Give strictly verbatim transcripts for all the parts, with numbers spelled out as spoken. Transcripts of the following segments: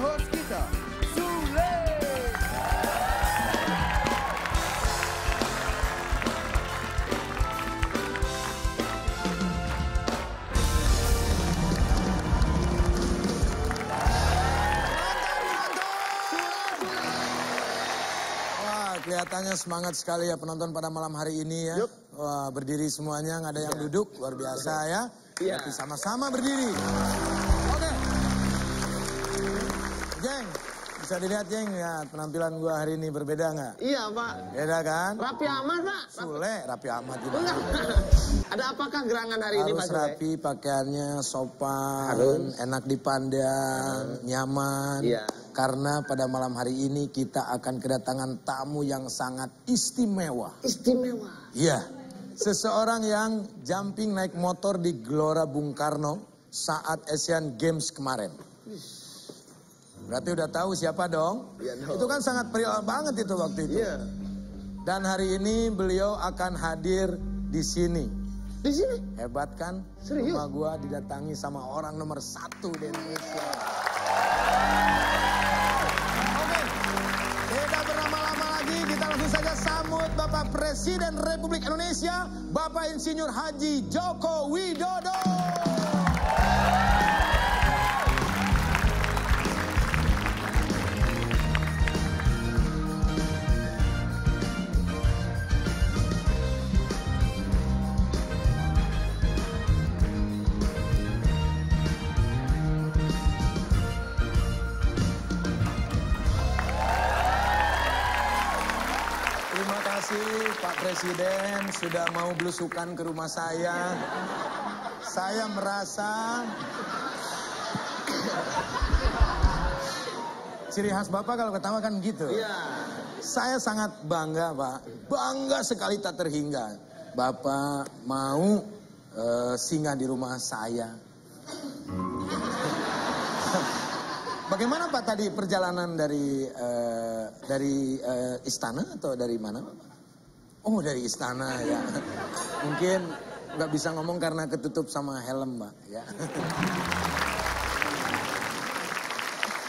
host kita, Sule. Wah, kelihatannya semangat sekali ya penonton pada malam hari ini ya. Yep. Wah, berdiri semuanya, nggak ada yang duduk, luar biasa ya. Iya. Tapi sama-sama berdiri. Oke. Geng, bisa dilihat geng ya penampilan gua hari ini berbeda nggak? Iya Pak. Beda kan? Rapi amat Pak. Sule, rapi amat juga. Enggak. Ada apakah gerangan hari harus ini Pak Sule? Harus rapi, pakaiannya sopan, harus enak dipandang, hmm. nyaman. Iya. Karena pada malam hari ini kita akan kedatangan tamu yang sangat istimewa. Istimewa? Iya. Seseorang yang jumping naik motor di Gelora Bung Karno saat Asian Games kemarin. Berarti udah tahu siapa dong? Ya, no. Itu kan sangat pria banget itu waktu itu. Yeah. Dan hari ini beliau akan hadir di sini. Di sini? Hebat kan? Serius? Rumah gua didatangi sama orang nomor satu di Indonesia. Oke, tidak berlama-lama lagi kita langsung saja sambut Bapak Presiden Republik Indonesia, Bapak Insinyur Haji Joko Widodo. Terima kasih Pak Presiden sudah mau belusukan ke rumah saya. Saya merasa ciri khas Bapak kalau ketawa kan gitu. Iya. Saya sangat bangga Pak, bangga sekali tak terhingga. Bapak mau uh, singgah di rumah saya. Bagaimana Pak tadi perjalanan dari uh, dari uh, istana atau dari mana? Oh dari istana ya. Mungkin nggak bisa ngomong karena ketutup sama helm Pak ya.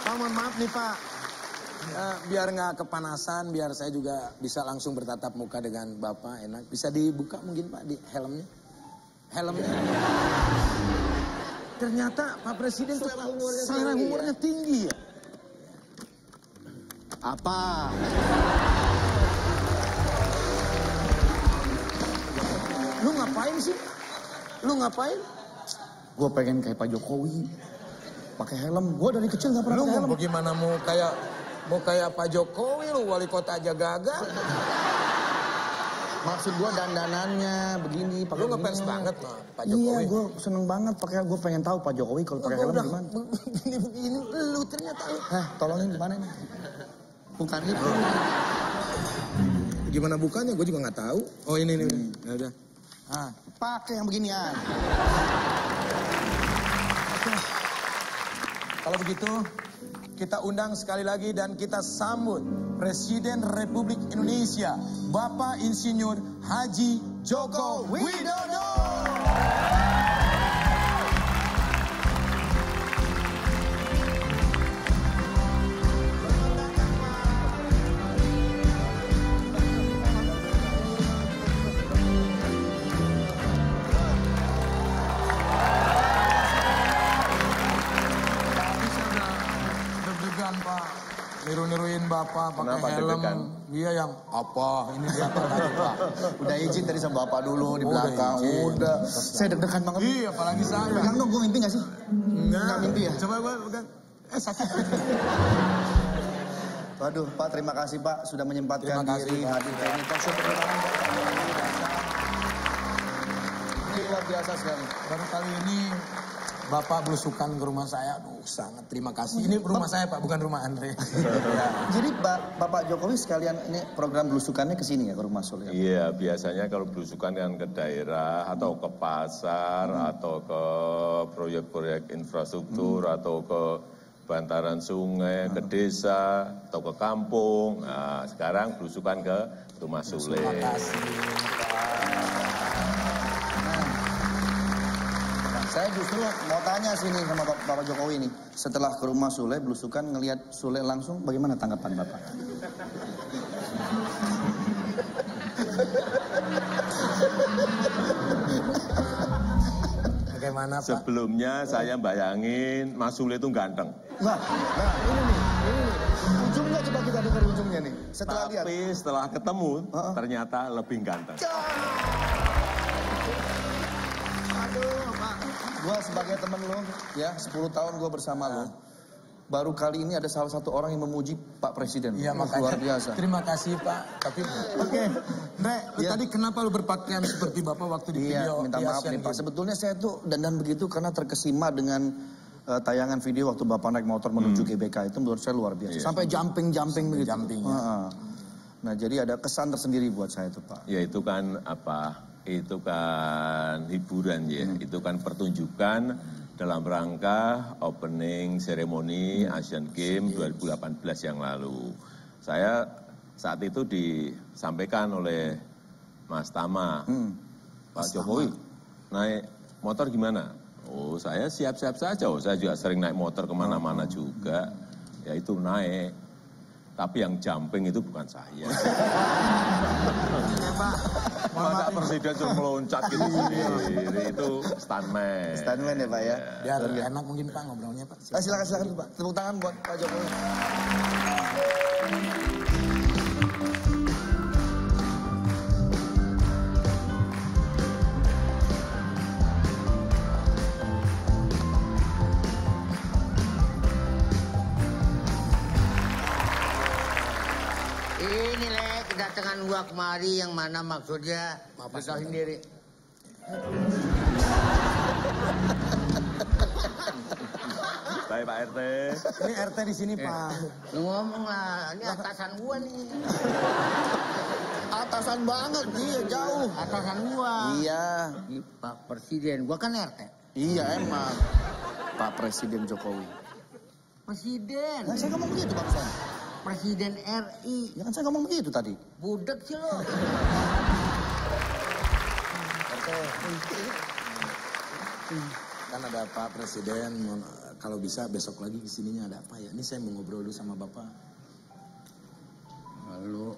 Pak mohon maaf nih Pak, uh, biar nggak kepanasan, biar saya juga bisa langsung bertatap muka dengan Bapak enak. Bisa dibuka mungkin Pak di helmnya? Helmnya? Ternyata Pak Presiden selera humornya tinggi ya. Apa? Lu ngapain sih? Lu ngapain? Gue pengen kayak Pak Jokowi. Pakai helm. Gue dari kecil gak pernah pakai helm. Lu gimana mau kayak mau kayak Pak Jokowi lu, wali kota aja gagal. Maksud gue dandanannya begini, pakai. Lu ngefans banget lah Pak Jokowi. Iya, gue seneng banget pakai. Gue pengen tahu Pak Jokowi kalau pakai helm gimana. Begini-begini, lu ternyata. Hah, tolongin gimana nih? Bukan itu. Gimana bukannya? Gue juga nggak tahu. Oh ini nih, ya udah. Ah, pakai yang beginian. Kalau begitu, kita undang sekali lagi dan kita sambut Presiden Republik Indonesia, Bapak Insinyur Haji Joko Widodo. Niru-niruin Bapak pakai helm. Dia yang apa? Ini siapa tadi Pak? Udah izin tadi sama Bapak dulu di belakang. Udah. Udah. Saya deg-degan banget. Iya, apalagi saya. Pegang dong, gue mimpi gak sih? Enggak mimpi ya? Coba gue pegang. Eh, sakit. Waduh, Pak, terima kasih Pak sudah menyempatkan terima diri hadir ke ini. Ini luar biasa sekali. Baru kali ini Bapak belusukan ke rumah saya, aduh sangat terima kasih. Ini rumah Bap saya Pak, bukan rumah Andre. Ya. Jadi ba Bapak Jokowi sekalian ini program belusukannya ke sini ya, ke rumah Sule? Iya, biasanya kalau belusukan kan ke daerah, atau ke pasar, hmm. atau ke proyek-proyek infrastruktur, hmm. atau ke bantaran sungai, hmm. ke desa, atau ke kampung. Nah, sekarang belusukan ke rumah Sule. Terima kasih. Saya justru mau tanya sini sama Bapak, Bapak Jokowi ini. Setelah ke rumah Sule, belusukan, ngelihat Sule langsung, bagaimana tanggapan Bapak? Bagaimana Pak? Sebelumnya saya bayangin Mas Sule itu ganteng. Nah, nah ini nih, ini nih. Ujungnya coba kita dengar ujungnya nih. Setelah Tapi lihat. setelah ketemu, uh-uh. ternyata lebih ganteng. Gue sebagai temen lo, ya, sepuluh tahun gue bersama lo. Baru kali ini ada salah satu orang yang memuji Pak Presiden. Iya, makanya. Luar biasa. Terima kasih, Pak. Tapi, oke. Okay. Re, ya. Tadi kenapa lo berpakaian seperti Bapak waktu di ya, video? Iya, minta maaf nih, Pak. Sebetulnya saya tuh dandan begitu karena terkesima dengan uh, tayangan video waktu Bapak naik motor menuju hmm. G B K. Itu menurut saya luar biasa. Ya. Sampai jumping-jumping begitu. Jumping, ya. Nah, nah, jadi ada kesan tersendiri buat saya tuh, Pak. Ya, itu kan apa... Itu kan hiburan ya, hmm. itu kan pertunjukan dalam rangka opening ceremony hmm. Asian Games dua ribu delapan belas yang lalu. Saya saat itu disampaikan oleh Mas Tama, hmm. Pak Mas Jokowi Tama. Naik motor gimana? Oh saya siap-siap saja, oh, saya juga sering naik motor kemana-mana juga, ya itu naik. Tapi yang jumping itu bukan saya. Masa Presiden cuma meloncat gitu sendiri, itu stuntman. Stuntman ya Pak ya? Biar enak mungkin Pak ngobrolnya Pak. Silakan silakan Pak, tepuk tangan buat Pak Jokowi. Kedatangan gua kemari yang mana maksudnya bisa sendiri. Baik Pak R T. Ini R T di sini eh. Pak. Lu ngomong lah, ini atasan gua nih. Atasan banget dia jauh. Atasan gua. Iya. Ini Pak Presiden, gua kan R T. Iya emang. Pak Presiden Jokowi. Presiden. Nah, saya ngomong begitu Pak Presiden. Presiden R I. Ya kan saya ngomong begitu tadi. Budek sih lo. Kan ada Pak Presiden, kalau bisa besok lagi kesininya ada apa ya? Ini saya mau ngobrol dulu sama Bapak. Halo.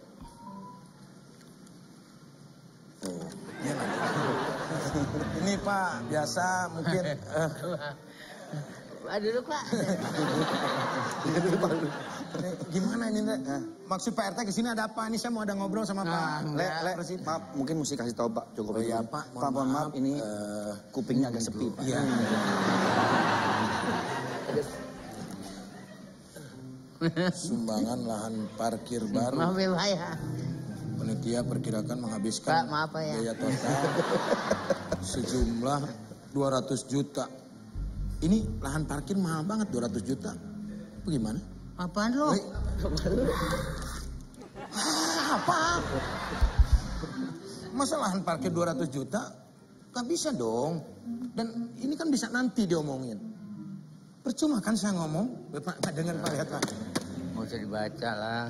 Oh, ya, ini Pak, biasa mungkin... Uh, Aduh Pak. Gimana ini Nek? Maksud Pak R T kesini ada apa? Ini saya mau ada ngobrol sama Pak. Le, Le, maaf mungkin mesti kasih tahu Pak Jokowi. Oh iya Pak, mohon Pak, maaf. maaf ini uh, kupingnya agak sepi Pak. Iya. Sumbangan lahan parkir baru. Maaf ya Pak ya. Panitia perkirakan menghabiskan Pak, maaf, ya. biaya total sejumlah dua ratus juta. Ini lahan parkir mahal banget, dua ratus juta. Bagaimana? Apaan lo? Ah, apa? Masa lahan parkir dua ratus juta? Gak bisa dong. Dan ini kan bisa nanti diomongin. Percuma kan saya ngomong? Pak, dengar Pak, lihat Pak. Gak usah dibaca lah.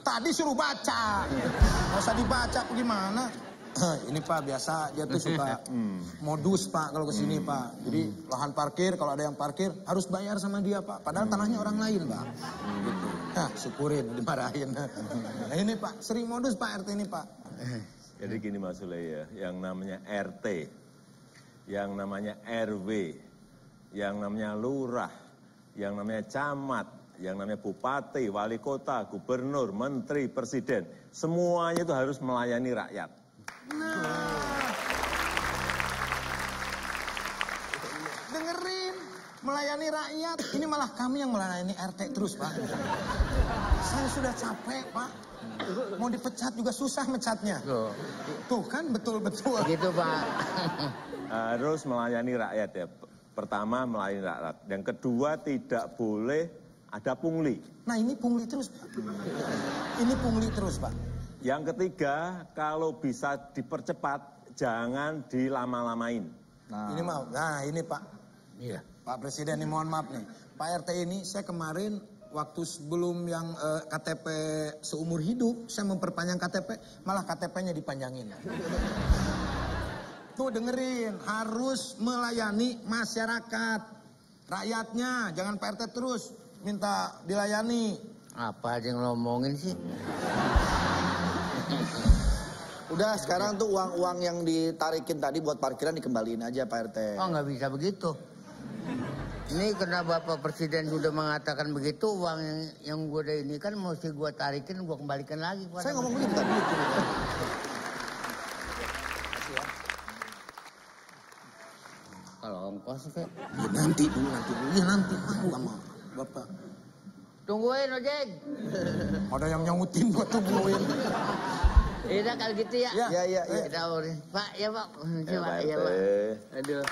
Tadi suruh baca. Gak usah dibaca, gimana? Ini Pak biasa dia tuh suka modus Pak kalau kesini Pak. Jadi lahan parkir kalau ada yang parkir harus bayar sama dia Pak. Padahal tanahnya orang lain Pak. Gitu. Nah syukurin dimarahin. Nah, ini Pak sering modus Pak R T ini Pak. Jadi gini Mas Sule ya, yang namanya R T, yang namanya R W, yang namanya lurah, yang namanya camat, yang namanya bupati, wali kota, gubernur, menteri, presiden, semuanya itu harus melayani rakyat. Nah, dengerin, melayani rakyat. Ini malah kami yang melayani R T terus, Pak. Saya sudah capek, Pak. Mau dipecat juga susah mecatnya. Tuh kan betul-betul. Gitu, Pak. Harus melayani rakyat ya. Pertama melayani rakyat. Yang kedua tidak boleh ada pungli. Nah ini pungli terus, Pak. Ini pungli terus, Pak. Yang ketiga, kalau bisa dipercepat, jangan dilama-lamain. Nah. Ini maaf, nah ini Pak. Iya. Pak Presiden, ini mohon maaf nih. Pak R T ini, saya kemarin waktu sebelum yang eh, K T P seumur hidup, saya memperpanjang K T P, malah K T P-nya dipanjangin. Tuh dengerin, harus melayani masyarakat. Rakyatnya, jangan P R T terus minta dilayani. Apa aja yang ngomongin sih? Udah sekarang tuh uang-uang yang ditarikin tadi buat parkiran dikembaliin aja Pak R T. Oh nggak bisa begitu. Ini karena Bapak Presiden sudah mengatakan begitu, uang yang, yang gue ada ini kan mesti gue tarikin, gue kembalikan lagi. Saya ngomong begitu tadi. Kalau ongkos kayak nanti dulu nanti dulu ya nanti aku sama bapak. Tungguin ojek. Ada yang nyautin buat tungguin. Iya kalau gitu ya. Iya iya iya. Pak ya pak. Iya pak. Iya pak. Aduh.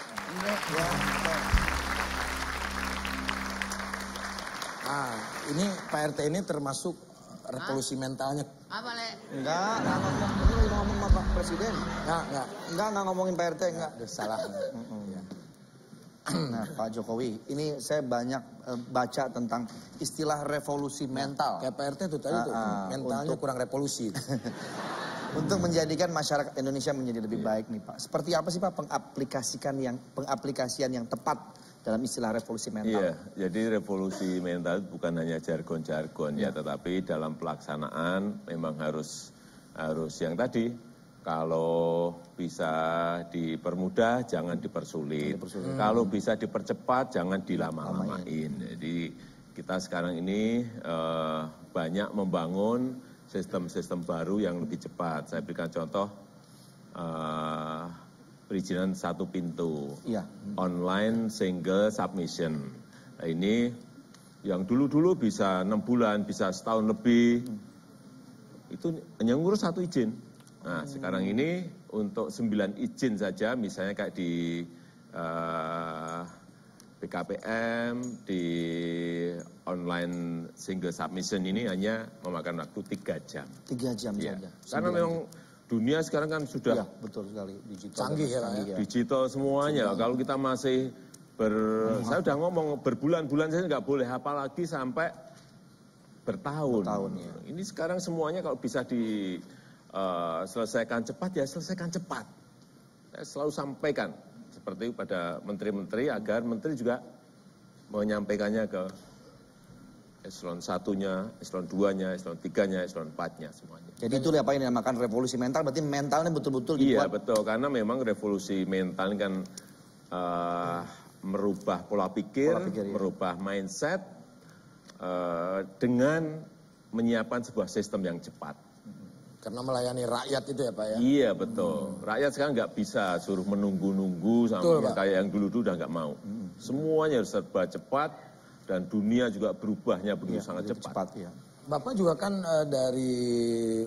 Ah ini Pak R T ini termasuk revolusi mentalnya. Apa le? Enggak. Ini ngomong sama Pak Presiden. Enggak enggak. Enggak enggak ngomongin Pak R T enggak. Salah. Nah, Pak Jokowi, ini saya banyak uh, baca tentang istilah revolusi mental. Kayak P R T itu tadi uh, tuh, uh, mentalnya untuk... kurang revolusi. Untuk menjadikan masyarakat Indonesia menjadi lebih baik nih Pak. Seperti apa sih Pak pengaplikasikan yang pengaplikasian yang tepat dalam istilah revolusi mental? Iya, jadi revolusi mental bukan hanya jargon-jargon ya, tetapi dalam pelaksanaan memang harus harus yang tadi. Kalau bisa dipermudah, jangan dipersulit. dipersulit. Hmm. Kalau bisa dipercepat, jangan dilama-lamain. Jadi kita sekarang ini uh, banyak membangun sistem-sistem baru yang lebih cepat. Saya berikan contoh uh, perizinan satu pintu, ya. hmm. online single submission. Nah, ini yang dulu-dulu bisa enam bulan, bisa setahun lebih, hmm. itu hanya ngurus satu izin. Nah, sekarang ini untuk sembilan izin saja, misalnya kayak di uh, B K P M, di online single submission ini hanya memakan waktu tiga jam. Tiga jam ya. saja. Karena memang dunia sekarang kan sudah ya, betul sekali digital. Canggih ya, ya. Digital semuanya. Canggih. Kalau kita masih ber, oh, saya sudah ngomong berbulan-bulan saya nggak boleh, apalagi sampai bertahun. Bertahun ya. Ini sekarang semuanya kalau bisa di Uh, selesaikan cepat ya selesaikan cepat. Saya selalu sampaikan seperti pada menteri-menteri agar menteri juga menyampaikannya ke eselon satunya, eselon duanya, eselon tiganya, eselon empatnya semuanya. Jadi itu apa yang dinamakan revolusi mental? Berarti mentalnya betul-betul dibuat. Iya betul, karena memang revolusi mental kan uh, merubah pola pikir, pola pikir merubah iya. mindset uh, dengan menyiapkan sebuah sistem yang cepat. Karena melayani rakyat itu ya Pak ya? Iya betul. Hmm. Rakyat sekarang nggak bisa suruh menunggu-nunggu sama kayak yang dulu-dulu udah nggak mau. Hmm. Semuanya harus serba cepat dan dunia juga berubahnya begitu ya, sangat cepat. cepat ya. Bapak juga kan uh, dari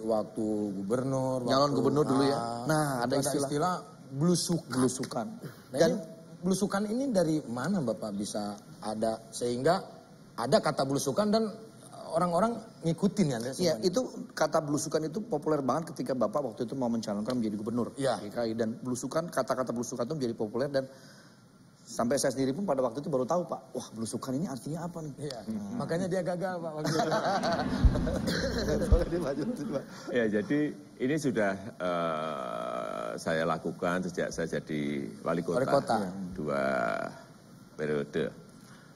waktu gubernur. Calon gubernur dulu ya. Nah ada, ada istilah, istilah belusukan. belusukan. Nah, dan ini, belusukan ini dari mana Bapak bisa ada sehingga ada kata belusukan dan orang-orang ngikutin ya? Iya, itu kata belusukan itu populer banget ketika Bapak waktu itu mau mencalonkan menjadi gubernur. Iya. Dan belusukan, kata-kata belusukan itu menjadi populer dan sampai saya sendiri pun pada waktu itu baru tahu Pak, wah belusukan ini artinya apa nih? Iya, hmm. makanya dia gagal Pak. Ya, jadi ini sudah uh, saya lakukan sejak saya jadi wali kota. Wali kota. Dua periode.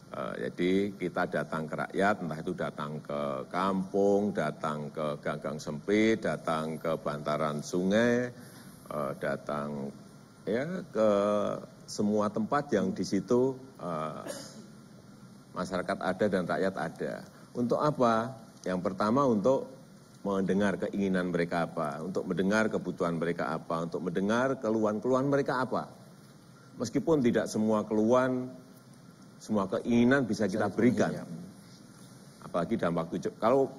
Uh, jadi kita datang ke rakyat, entah itu datang ke kampung, datang ke gang-gang sempit, datang ke bantaran sungai, uh, datang ya ke semua tempat yang di situ uh, masyarakat ada dan rakyat ada. Untuk apa? Yang pertama untuk mendengar keinginan mereka apa, untuk mendengar kebutuhan mereka apa, untuk mendengar keluhan-keluhan mereka apa. Meskipun tidak semua keluhan, semua keinginan bisa kita berikan. Apalagi dalam waktu cepat. Kalau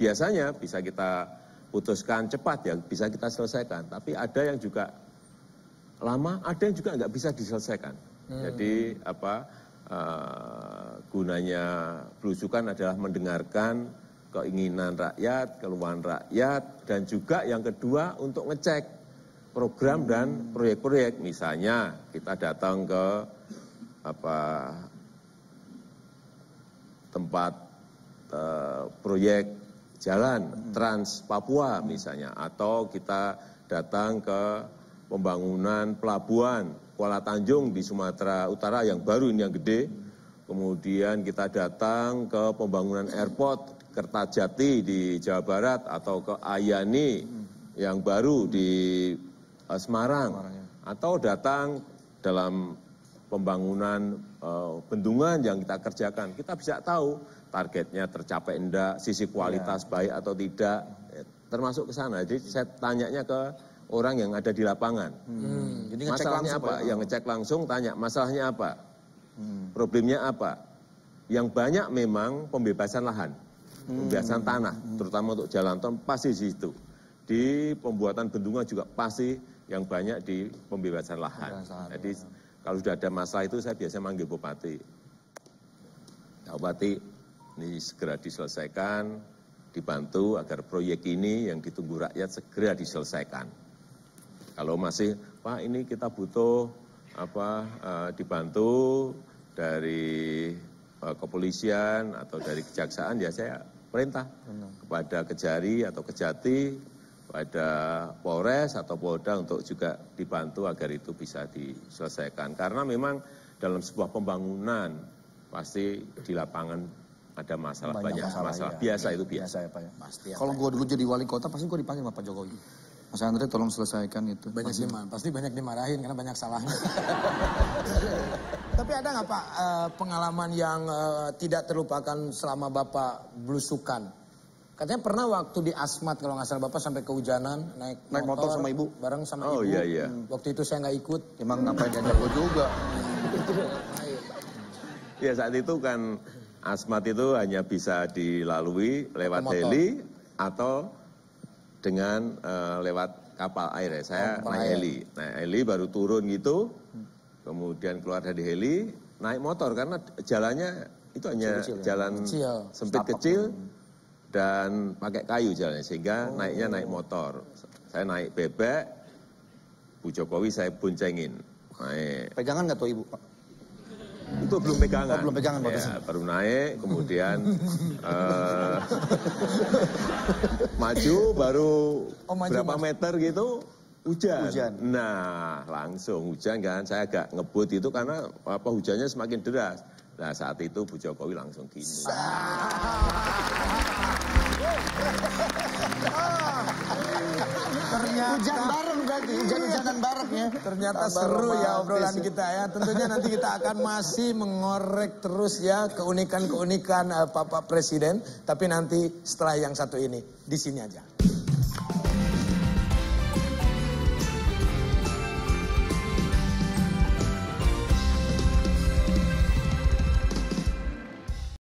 biasanya bisa kita putuskan cepat ya, bisa kita selesaikan. Tapi ada yang juga lama, ada yang juga nggak bisa diselesaikan. Hmm. Jadi apa uh, gunanya belusukan adalah mendengarkan keinginan rakyat, keluhan rakyat, dan juga yang kedua untuk ngecek program dan proyek-proyek. Misalnya kita datang ke apa tempat uh, proyek jalan Trans Papua misalnya, atau kita datang ke pembangunan pelabuhan Kuala Tanjung di Sumatera Utara yang baru ini yang gede. Kemudian kita datang ke pembangunan airport Kertajati di Jawa Barat atau ke Ayani yang baru di uh, Semarang. Atau datang dalam pembangunan uh, bendungan yang kita kerjakan. Kita bisa tahu targetnya tercapai enggak, sisi kualitas ya. Baik atau tidak, termasuk ke sana. Jadi saya tanyanya ke orang yang ada di lapangan. Hmm. Jadi masalahnya apa? Yang ngecek langsung tanya, masalahnya apa? Hmm. Problemnya apa? Yang banyak memang pembebasan lahan, hmm. pembebasan tanah, hmm. terutama untuk jalan tol pasti di situ. Di pembuatan bendungan juga pasti yang banyak di pembebasan lahan. Pembebasan, Jadi ya. kalau sudah ada masalah itu saya biasanya manggil bupati. Nah, bupati, ini segera diselesaikan, dibantu agar proyek ini yang ditunggu rakyat segera diselesaikan. Kalau masih, Pak, ini kita butuh apa uh, dibantu dari uh, kepolisian atau dari kejaksaan, ya saya perintah kepada Kejari atau Kejati, kepada Polres atau Polda untuk juga dibantu agar itu bisa diselesaikan. Karena memang dalam sebuah pembangunan pasti di lapangan ada masalah banyak, banyak masalah, masalah. Ya. biasa ya, itu biasa. biasa ya, pasti. Ya, Kalau ya. gue dulu jadi wali kota pasti gue dipanggil Pak Jokowi. Mas Andre tolong selesaikan itu. Banyak pasti, pasti banyak dimarahin karena banyak salahnya. Tapi ada nggak Pak pengalaman yang tidak terlupakan selama Bapak belusukan? Katanya pernah waktu di Asmat kalau nggak salah Bapak sampai kehujanan naik, naik motor, motor sama ibu, bareng sama oh, ibu. Iya, iya. Waktu itu saya nggak ikut. Emang ngapain diajak gue juga? Ya saat itu kan Asmat itu hanya bisa dilalui lewat heli atau dengan uh, lewat kapal air ya. Saya kapal naik air. heli, naik heli baru turun gitu, kemudian keluar dari heli, naik motor karena jalannya itu hanya kecil, kecil, jalan kecil. sempit Setapak kecil dan pakai kayu jalannya, sehingga oh. naiknya naik motor. Saya naik bebek, Bu Jokowi saya boncengin. Naik. Pegangan nggak tuh Ibu Pak? Itu belum pegangan, oh, belum pegangan ya, baru naik, kemudian uh, maju baru oh, maju, berapa maju. meter gitu hujan. hujan. Nah langsung hujan kan, saya agak ngebut itu karena apa hujannya semakin deras. Nah saat itu Bu Jokowi langsung gini. Ternyata hujan bareng berarti, hujan-hujanan bareng ya. Ternyata Sabar seru romantis. ya obrolan kita ya. Tentunya nanti kita akan masih mengorek terus ya keunikan-keunikan uh, Bapak Presiden. Tapi nanti setelah yang satu ini, di sini aja.